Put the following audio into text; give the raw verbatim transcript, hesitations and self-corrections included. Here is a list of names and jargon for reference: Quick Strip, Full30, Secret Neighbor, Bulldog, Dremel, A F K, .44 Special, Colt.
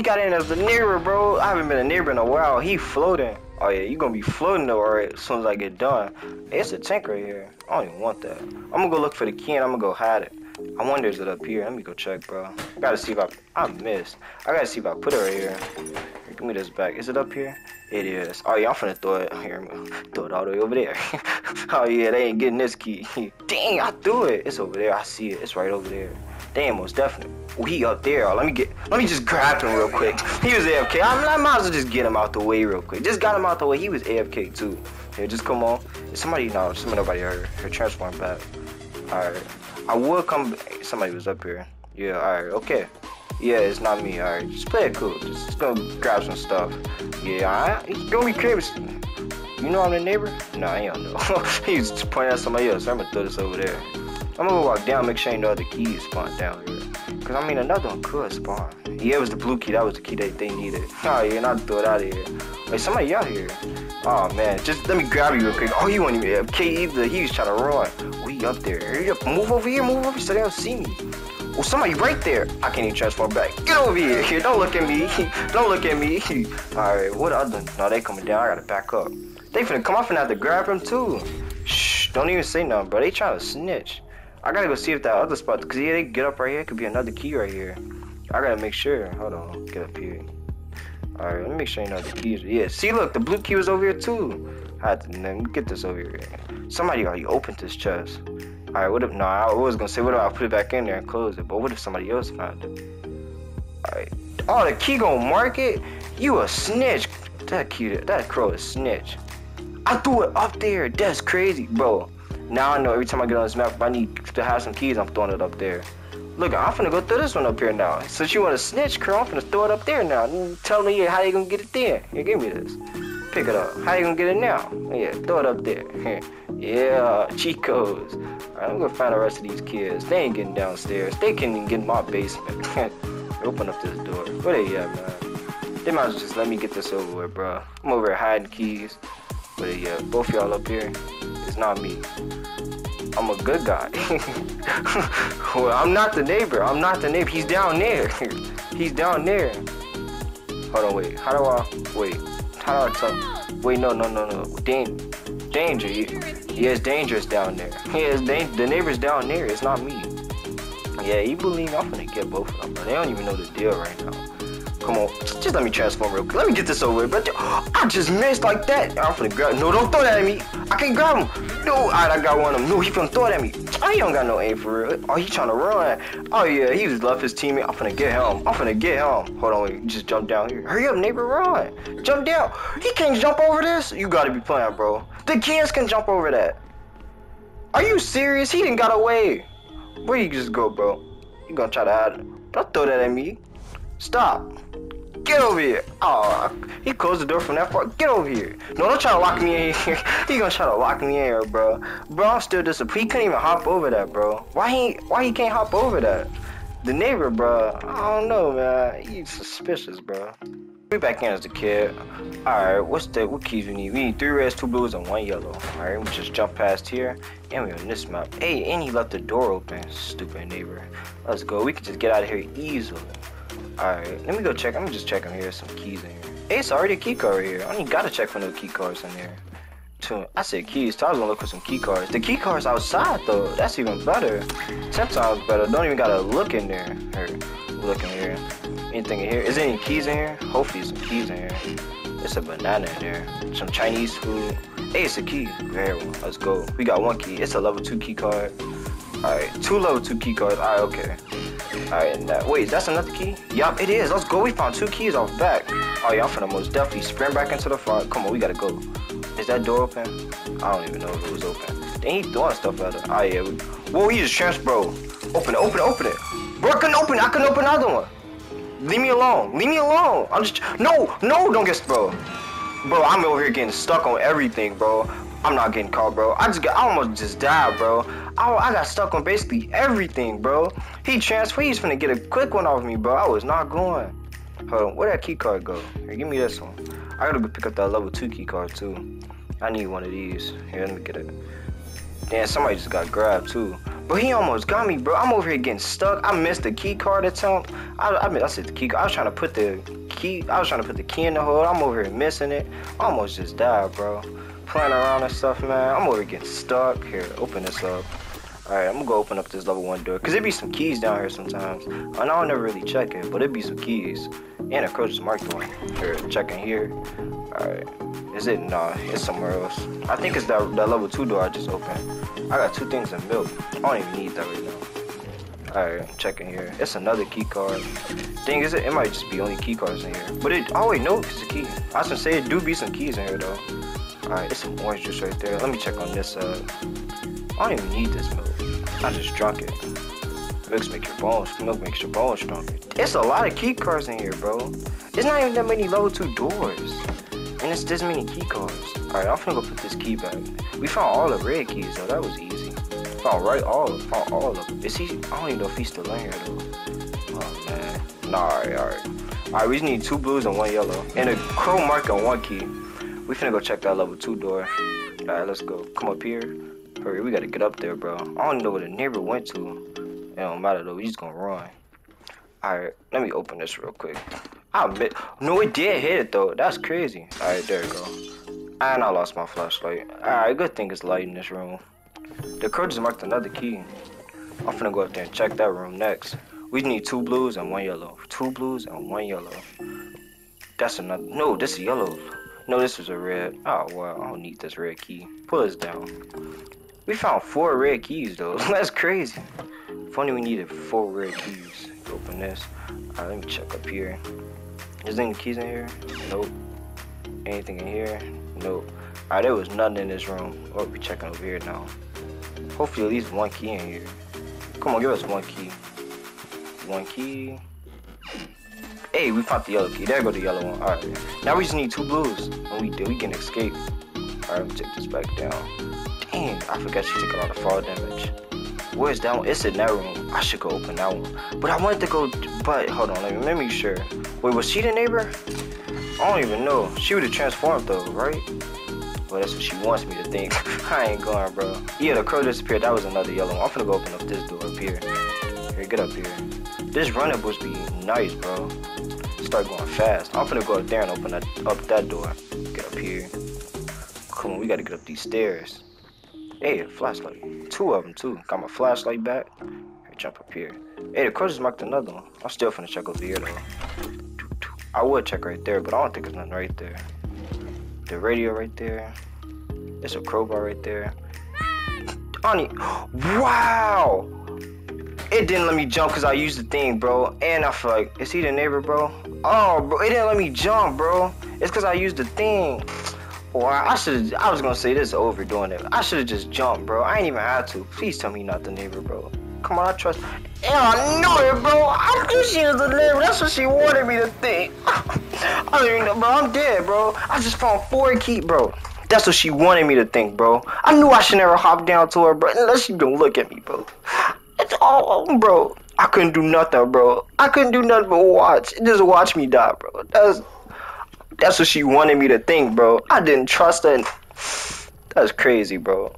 we got in as the neighbor, bro. I haven't been a neighbor in a while. He floating. Oh yeah, you gonna be floating though, alright, as soon as I get done. Hey, it's a tank right here. I don't even want that. I'm gonna go look for the key and I'm gonna go hide it. I wonder is it up here? Let me go check, bro. I gotta see if I, I missed. I gotta see if I put it right here. Here, give me this back. Is it up here? It is. Oh yeah, I'm finna throw it here. Throw it all the way over there. Oh yeah, they ain't getting this key. Dang, I threw it. It's over there. I see it. It's right over there. Damn, most definitely. Oh, he up there. Oh, let me get. Let me just grab him real quick. He was A F K. I, I might as well just get him out the way real quick. Just got him out the way. He was A F K too. Here, just come on. Somebody, no, just nobody hurt her. Her transform back. All right. I would come. Somebody was up here. Yeah, alright, okay. Yeah, it's not me, alright. Just play it cool. Just, just go grab some stuff. Yeah, alright. It's gonna be crazy. You know I'm the neighbor? Nah, I don't know. He's just pointing at somebody else. I'm gonna throw this over there. I'm gonna walk down, make sure ain't no other keys spawn down here. Cause I mean, another one could spawn. Yeah, it was the blue key. That was the key that they needed. Oh yeah, not throw it out of here. Wait, somebody out here. Oh man, just let me grab you real quick. Oh, you wasn't even A F K either. He was trying to run. We up there. Hurry up. Move over here. Move over here so they don't see me. Oh, somebody right there. I can't even transform back. Get over here. Here, don't look at me. Don't look at me. All right, what other? No, they coming down. I gotta back up. They finna come up and have to grab him too. Shh. Don't even say nothing, bro. They trying to snitch. I gotta go see if that other spot, cause yeah, they get up right here. It could be another key right here. I gotta make sure. Hold on, get up here. All right, let me make sure you know the keys. Yeah, see, look, the blue key was over here too. I had to let me get this over here. Somebody already opened this chest. All right, what if? No, I was gonna say, what if I put it back in there and close it? But what if somebody else found it? All right. Oh, the key gonna mark it? You a snitch? That key, that crow is snitch. I threw it up there. That's crazy, bro. Now I know every time I get on this map, if I need to have some keys, I'm throwing it up there. Look, I'm finna go through this one up here now. Since you want to snitch, girl, I'm finna throw it up there now. Tell me how you gonna get it there. Here, give me this. Pick it up. How you gonna get it now? Yeah, throw it up there. Yeah, Chicos. Alright, I'm gonna find the rest of these kids. They ain't getting downstairs. They can't even get in my basement. Open up this door. Where they at, man? They might as well just let me get this over with, bro. I'm over here hiding keys. But yeah, both y'all up here, it's not me. I'm a good guy. Well, I'm not the neighbor. I'm not the neighbor. He's down there. He's down there. Hold on, wait. How do I, wait. How do I tell, wait, no, no, no, no. Dan danger. Yeah, it's dangerous down there. Yeah, it's da the neighbor's down there. It's not me. Yeah, you believe me, I'm finna get both of them, but they don't even know the deal right now. Come on, just let me transform real quick. Let me get this over, but I just missed like that. I'm finna grab. No, don't throw that at me. I can't grab him. No, alright, I got one of them. No, he finna throw it at me. Oh, he don't got no aim for real. Oh, he trying to run. Oh yeah, he just left his teammate. I'm finna get him. I'm finna get him. Hold on, wait. Just jump down here. Hurry up, neighbor, run. Jump down. He can't jump over this. You gotta be playing, bro. The kids can jump over that. Are you serious? He didn't got away. Where you just go, bro? You gonna try to hide him? Don't throw that at me. Stop. Get over here. Oh, he closed the door from that far. Get over here. No, don't try to lock me in here. He gonna try to lock me in here, bro. Bro, I'm still disappointed. He couldn't even hop over that, bro. Why he, why he can't hop over that? The neighbor, bro. I don't know, man. He's suspicious, bro. We back in as the kid. Alright, what's the, what keys we need? We need three reds, two blues, and one yellow. Alright, we just jump past here. And we on this map. Hey, and he left the door open. Stupid neighbor. Let's go. We can just get out of here easily. Alright, let me go check. I'm just checking here. Some keys in here. Hey, it's already a key card right here. I ain't gotta check for no key cards in there. Two. I said keys, so I was gonna look for some key cards. The key cards outside though. That's even better. Ten times better. Don't even gotta look in there. Here, look in here. Anything in here? Is there any keys in here? Hopefully some keys in here. It's a banana in there. Some Chinese food. Hey, it's a key. Very well. Let's go. We got one key. It's a level two key card. Alright, two level two key cards. Alright, okay. Alright, and that, wait, that's another key? Yup, it is. Let's go. We found two keys off back. Oh, y'all finna most definitely sprint back into the fire. Come on, we gotta go. Is that door open? I don't even know if it was open. They ain't throwing stuff at us. Oh, yeah. We, whoa, he just trans, bro. Open it, open it, open it. Bro, I couldn't open it. I couldn't open another one. Leave me alone. Leave me alone. I'm just, no, no, don't get, bro. Bro, I'm over here getting stuck on everything, bro. I'm not getting caught, bro. I just got, I almost just died, bro. I, I got stuck on basically everything, bro. He transferred. He's finna get a quick one off me, bro. I was not going. Hold on. Where'd that key card go? Here, give me this one. I gotta go pick up that level two key card, too. I need one of these. Here, let me get it. Damn, somebody just got grabbed too. But he almost got me, bro. I'm over here getting stuck. I missed the key card attempt. I, I mean, I said the key card. I was trying to put the key. I was trying to put the key in the hole. I'm over here missing it. I almost just died, bro. Playing around and stuff, man. I'm over here getting stuck. Here, open this up. All right, I'm gonna go open up this level one door. Cause there be some keys down here sometimes. And I don't never really check it, but there be some keys. And of course, it's marked one. Here, check in here. All right. Is it? Nah, it's somewhere else. I think it's that, that level two door I just opened. I got two things in milk. I don't even need that right now. Alright, I'm checking here. It's another key card. Thing is, it, it might just be only key cards in here. But it, oh wait, no, it's a key. I was gonna say, it do be some keys in here though. Alright, it's some orange juice right there. Let me check on this side. I don't even need this milk. I just drunk it. Milks make your bones. Milk makes your bones stronger. It's a lot of key cards in here, bro. It's not even that many level two doors. And it's this many key cards. Alright, I'm finna go put this key back. We found all the red keys though, that was easy. Found right all of them, found all of them. Is he, I don't even know if he's still in here though. Oh man. Nah, alright, alright. Alright, we just need two blues and one yellow. And a crow mark on one key. We finna go check that level two door. Alright, let's go. Come up here. Hurry, we gotta get up there, bro. I don't even know where the neighbor went to. It don't matter though, we just gonna run. Alright, let me open this real quick. I admit, no, it did hit it though. That's crazy. Alright, there we go. And I lost my flashlight. Alright, good thing it's light in this room. The crow just marked another key. I'm finna go up there and check that room next. We need two blues and one yellow. Two blues and one yellow. That's another. No, this is yellow. No, this is a red. Oh, well, I don't need this red key. Pull this down. We found four red keys though. That's crazy. If only we needed four red keys. Open this. Alright, let me check up here. Is there any keys in here? Nope. Anything in here? Nope. Alright, there was nothing in this room. Oh, we checking over here now. Hopefully at least one key in here. Come on, give us one key. One key. Hey, we found the yellow key. There go the yellow one. Alright. Now we just need two blues. And we do. We can escape. Alright, let me take this back down. Dang, I forgot she took a lot of fall damage. Where's that one? It's in that room. I should go open that one. But I wanted to go, but hold on, let me, let me make sure. Wait, was she the neighbor? I don't even know. She would have transformed though, right? Well, that's what she wants me to think. I ain't going, bro. Yeah, the crow disappeared. That was another yellow one. I'm finna go open up this door up here. Here, get up here. This run-up was be nice, bro. Start going fast. I'm finna go up there and open that, up that door. Get up here. Come on, we gotta get up these stairs. Hey, a flashlight. Two of them, too. Got my flashlight back. Here, jump up here. Hey, the crow just marked another one. I'm still finna check over here, though. I would check right there, but I don't think there's nothing right there. The radio right there. There's a crowbar right there. Ani, wow! It didn't let me jump because I used the thing, bro. And I feel like, is he the neighbor, bro? Oh, bro, it didn't let me jump, bro. It's because I used the thing. Or I should I was gonna say this is overdoing it. I should have just jumped, bro. I ain't even had to. Please tell me you're not the neighbor, bro. Come on, I trust. Yeah, I know it, bro. I knew she was the neighbor. That's what she wanted me to think. I don't even know, bro. I'm dead, bro. I just found four keys, bro. That's what she wanted me to think, bro. I knew I should never hop down to her, bro. Unless she gonna look at me, bro. It's all, bro. I couldn't do nothing, bro. I couldn't do nothing but watch. Just watch me die, bro. That's that's what she wanted me to think, bro. I didn't trust her. That's crazy, bro.